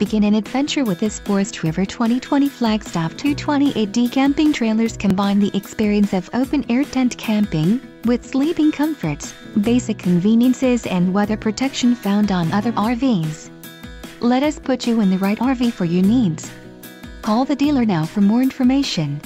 Begin an adventure with this Forest River 2020 Flagstaff 228D camping trailers. Combine the experience of open-air tent camping with sleeping comforts, basic conveniences and weather protection found on other RVs. Let us put you in the right RV for your needs. Call the dealer now for more information.